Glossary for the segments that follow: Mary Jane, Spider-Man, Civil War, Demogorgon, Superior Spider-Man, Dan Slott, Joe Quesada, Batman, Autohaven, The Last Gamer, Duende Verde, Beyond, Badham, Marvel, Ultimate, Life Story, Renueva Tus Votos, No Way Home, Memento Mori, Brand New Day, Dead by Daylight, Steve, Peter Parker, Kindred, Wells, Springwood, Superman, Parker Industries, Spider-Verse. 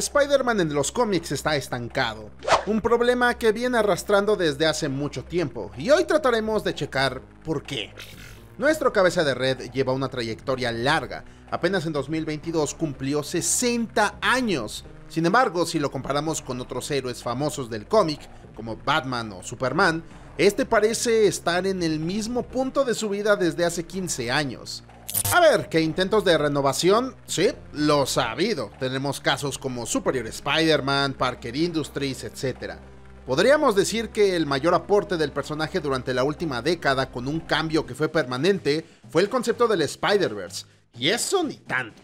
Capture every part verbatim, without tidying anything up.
Spider-Man en los cómics está estancado, un problema que viene arrastrando desde hace mucho tiempo, y hoy trataremos de checar por qué. Nuestro cabeza de red lleva una trayectoria larga, apenas en dos mil veintidós cumplió sesenta años. Sin embargo, si lo comparamos con otros héroes famosos del cómic, como Batman o Superman, este parece estar en el mismo punto de su vida desde hace quince años. A ver, ¿qué intentos de renovación? Sí, los ha habido. Tenemos casos como Superior Spider-Man, Parker Industries, etcétera. Podríamos decir que el mayor aporte del personaje durante la última década, con un cambio que fue permanente, fue el concepto del Spider-Verse. Y eso ni tanto.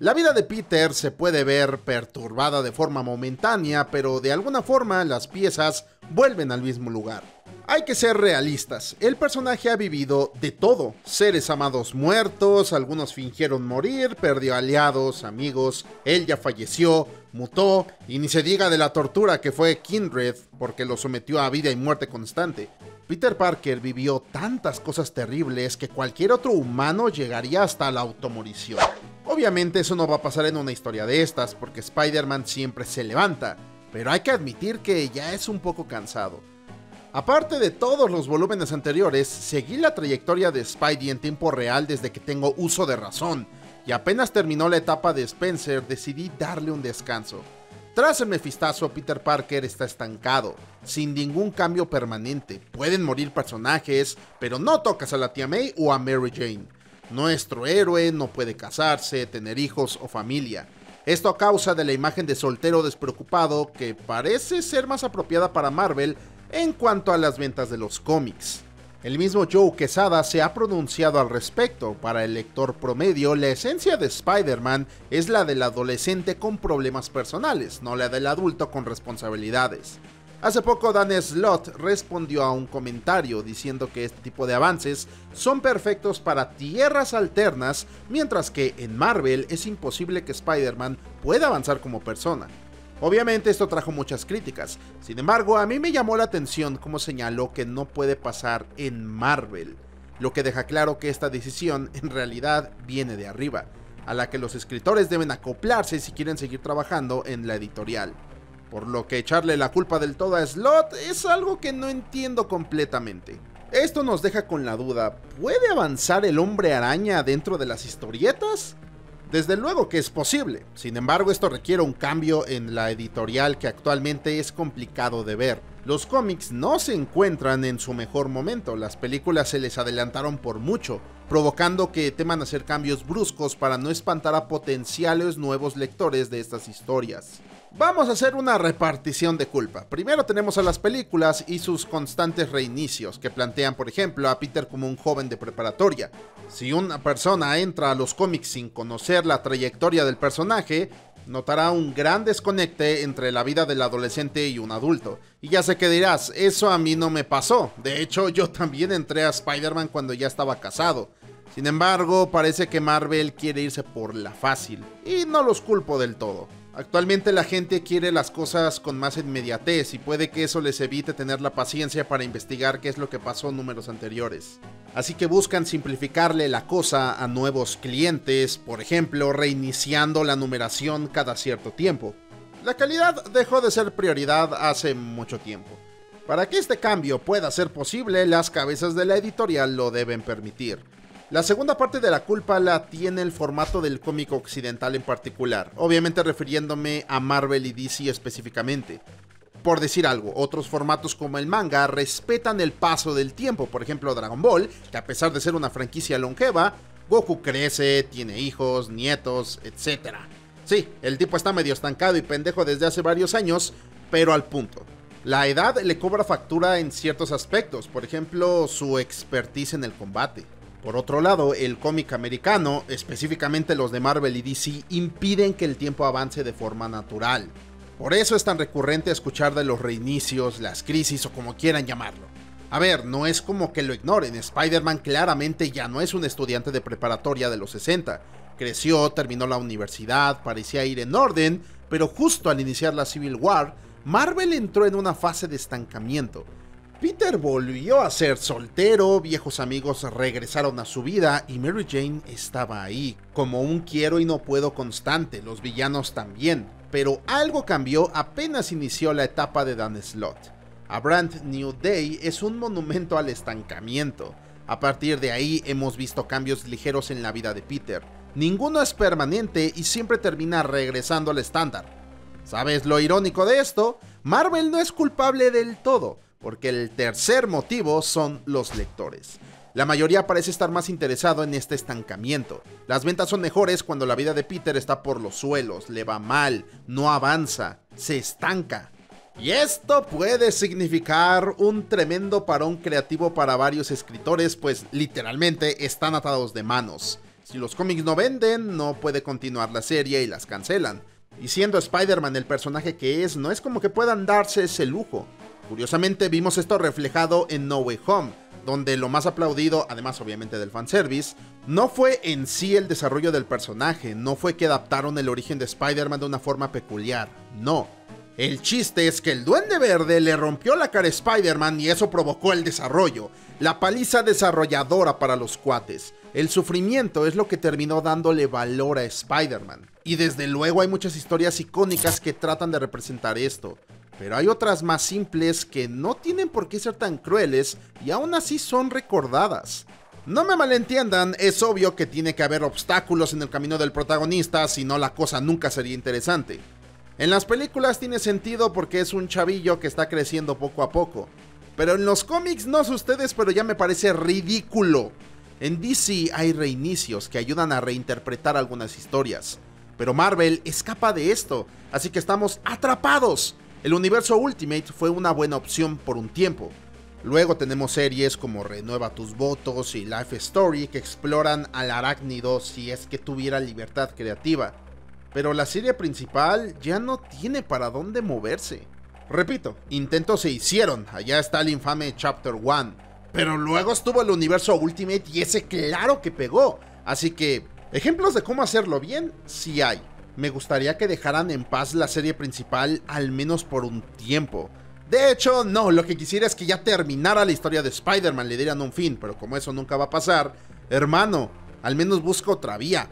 La vida de Peter se puede ver perturbada de forma momentánea, pero de alguna forma las piezas vuelven al mismo lugar. Hay que ser realistas, el personaje ha vivido de todo. Seres amados muertos, algunos fingieron morir, perdió aliados, amigos, él ya falleció, mutó, y ni se diga de la tortura que fue Kindred, porque lo sometió a vida y muerte constante. Peter Parker vivió tantas cosas terribles que cualquier otro humano llegaría hasta la automorición. Obviamente eso no va a pasar en una historia de estas, porque Spider-Man siempre se levanta, pero hay que admitir que ya es un poco cansado. Aparte de todos los volúmenes anteriores, seguí la trayectoria de Spidey en tiempo real desde que tengo uso de razón, y apenas terminó la etapa de Spencer decidí darle un descanso. Tras el mefistazo, Peter Parker está estancado, sin ningún cambio permanente. Pueden morir personajes, pero no tocas a la tía May o a Mary Jane. Nuestro héroe no puede casarse, tener hijos o familia. Esto a causa de la imagen de soltero despreocupado que parece ser más apropiada para Marvel en cuanto a las ventas de los cómics. El mismo Joe Quesada se ha pronunciado al respecto. Para el lector promedio, la esencia de Spider-Man es la del adolescente con problemas personales, no la del adulto con responsabilidades. Hace poco Dan Slott respondió a un comentario diciendo que este tipo de avances son perfectos para tierras alternas, mientras que en Marvel es imposible que Spider-Man pueda avanzar como persona. Obviamente esto trajo muchas críticas, sin embargo a mí me llamó la atención como señaló que no puede pasar en Marvel, lo que deja claro que esta decisión en realidad viene de arriba, a la que los escritores deben acoplarse si quieren seguir trabajando en la editorial, por lo que echarle la culpa del todo a Slott es algo que no entiendo completamente. Esto nos deja con la duda, ¿puede avanzar el Hombre Araña dentro de las historietas? Desde luego que es posible, sin embargo esto requiere un cambio en la editorial que actualmente es complicado de ver. Los cómics no se encuentran en su mejor momento, las películas se les adelantaron por mucho, provocando que teman hacer cambios bruscos para no espantar a potenciales nuevos lectores de estas historias. Vamos a hacer una repartición de culpa. Primero tenemos a las películas y sus constantes reinicios, que plantean por ejemplo a Peter como un joven de preparatoria. Si una persona entra a los cómics sin conocer la trayectoria del personaje, notará un gran desconecte entre la vida del adolescente y un adulto. Y ya sé que dirás, eso a mí no me pasó, de hecho yo también entré a Spider-Man cuando ya estaba casado. Sin embargo, parece que Marvel quiere irse por la fácil, y no los culpo del todo. Actualmente la gente quiere las cosas con más inmediatez y puede que eso les evite tener la paciencia para investigar qué es lo que pasó en números anteriores. Así que buscan simplificarle la cosa a nuevos clientes, por ejemplo reiniciando la numeración cada cierto tiempo. La calidad dejó de ser prioridad hace mucho tiempo. Para que este cambio pueda ser posible, las cabezas de la editorial lo deben permitir. La segunda parte de la culpa la tiene el formato del cómic occidental en particular, obviamente refiriéndome a Marvel y D C específicamente. Por decir algo, otros formatos como el manga respetan el paso del tiempo, por ejemplo Dragon Ball, que a pesar de ser una franquicia longeva, Goku crece, tiene hijos, nietos, etcétera. Sí, el tipo está medio estancado y pendejo desde hace varios años, pero al punto. La edad le cobra factura en ciertos aspectos, por ejemplo su expertise en el combate. Por otro lado, el cómic americano, específicamente los de Marvel y D C, impiden que el tiempo avance de forma natural. Por eso es tan recurrente escuchar de los reinicios, las crisis o como quieran llamarlo. A ver, no es como que lo ignoren, Spider-Man claramente ya no es un estudiante de preparatoria de los sesenta. Creció, terminó la universidad, parecía ir en orden, pero justo al iniciar la Civil War, Marvel entró en una fase de estancamiento. Peter volvió a ser soltero, viejos amigos regresaron a su vida y Mary Jane estaba ahí, como un quiero y no puedo constante, los villanos también. pero algo cambió apenas inició la etapa de Dan Slott. A Brand New Day es un monumento al estancamiento. A partir de ahí hemos visto cambios ligeros en la vida de Peter. Ninguno es permanente y siempre termina regresando al estándar. ¿Sabes lo irónico de esto? Marvel no es culpable del todo, porque el tercer motivo son los lectores. La mayoría parece estar más interesado en este estancamiento. Las ventas son mejores cuando la vida de Peter está por los suelos, le va mal, no avanza, se estanca. Y esto puede significar un tremendo parón creativo para varios escritores, pues literalmente están atados de manos. Si los cómics no venden, no puede continuar la serie y las cancelan. Y siendo Spider-Man el personaje que es, no es como que puedan darse ese lujo. Curiosamente vimos esto reflejado en No Way Home, donde lo más aplaudido, además obviamente del fanservice, no fue en sí el desarrollo del personaje, no fue que adaptaron el origen de Spider-Man de una forma peculiar, no. El chiste es que el Duende Verde le rompió la cara a Spider-Man y eso provocó el desarrollo, la paliza desarrolladora para los cuates. El sufrimiento es lo que terminó dándole valor a Spider-Man. Y desde luego hay muchas historias icónicas que tratan de representar esto, pero hay otras más simples que no tienen por qué ser tan crueles y aún así son recordadas. No me malentiendan, es obvio que tiene que haber obstáculos en el camino del protagonista, si no la cosa nunca sería interesante. En las películas tiene sentido porque es un chavillo que está creciendo poco a poco. Pero en los cómics, no sé ustedes, pero ya me parece ridículo. En D C hay reinicios que ayudan a reinterpretar algunas historias. Pero Marvel escapa de esto, así que estamos atrapados. El universo Ultimate fue una buena opción por un tiempo. Luego tenemos series como Renueva Tus Votos y Life Story que exploran al arácnido si es que tuviera libertad creativa. Pero la serie principal ya no tiene para dónde moverse. Repito, intentos se hicieron, allá está el infame Chapter uno, pero luego estuvo el universo Ultimate y ese claro que pegó, así que ejemplos de cómo hacerlo bien sí hay. Me gustaría que dejaran en paz la serie principal al menos por un tiempo. De hecho, no, lo que quisiera es que ya terminara la historia de Spider-Man, le dieran un fin, pero como eso nunca va a pasar, hermano, al menos busca otra vía.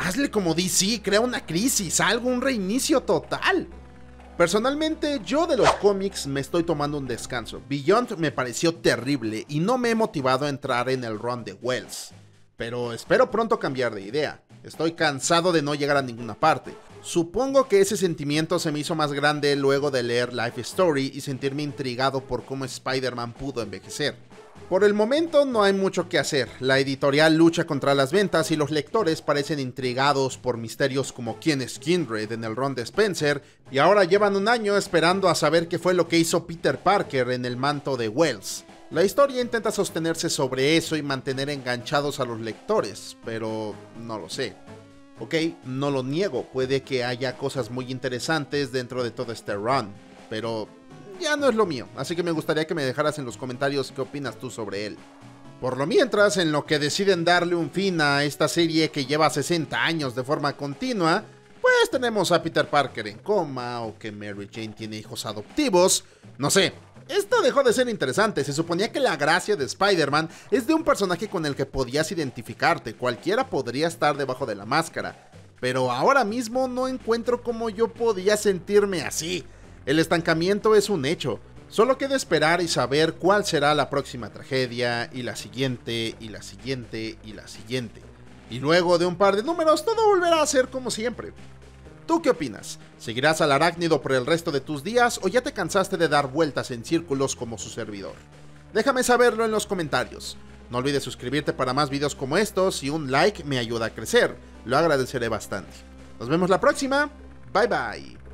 Hazle como D C, crea una crisis, algo, un reinicio total. Personalmente, yo de los cómics me estoy tomando un descanso. Beyond me pareció terrible y no me he motivado a entrar en el run de Wells. Pero espero pronto cambiar de idea. Estoy cansado de no llegar a ninguna parte. Supongo que ese sentimiento se me hizo más grande luego de leer Life Story y sentirme intrigado por cómo Spider-Man pudo envejecer. Por el momento no hay mucho que hacer. La editorial lucha contra las ventas y los lectores parecen intrigados por misterios como quién es Kindred en el run de Spencer, y ahora llevan un año esperando a saber qué fue lo que hizo Peter Parker en el manto de Wells. La historia intenta sostenerse sobre eso y mantener enganchados a los lectores, pero no lo sé. Ok, no lo niego, puede que haya cosas muy interesantes dentro de todo este run, pero ya no es lo mío, así que me gustaría que me dejaras en los comentarios qué opinas tú sobre él. Por lo mientras, en lo que deciden darle un fin a esta serie que lleva sesenta años de forma continua, pues tenemos a Peter Parker en coma, o que Mary Jane tiene hijos adoptivos, no sé. Esto dejó de ser interesante, se suponía que la gracia de Spider-Man es de un personaje con el que podías identificarte, cualquiera podría estar debajo de la máscara, pero ahora mismo no encuentro cómo yo podía sentirme así. El estancamiento es un hecho, solo queda esperar y saber cuál será la próxima tragedia, y la siguiente, y la siguiente, y la siguiente. Y luego de un par de números todo volverá a ser como siempre. ¿Tú qué opinas? ¿Seguirás al arácnido por el resto de tus días o ya te cansaste de dar vueltas en círculos como su servidor? Déjame saberlo en los comentarios. No olvides suscribirte para más videos como estos y un like me ayuda a crecer, lo agradeceré bastante. Nos vemos la próxima, bye bye.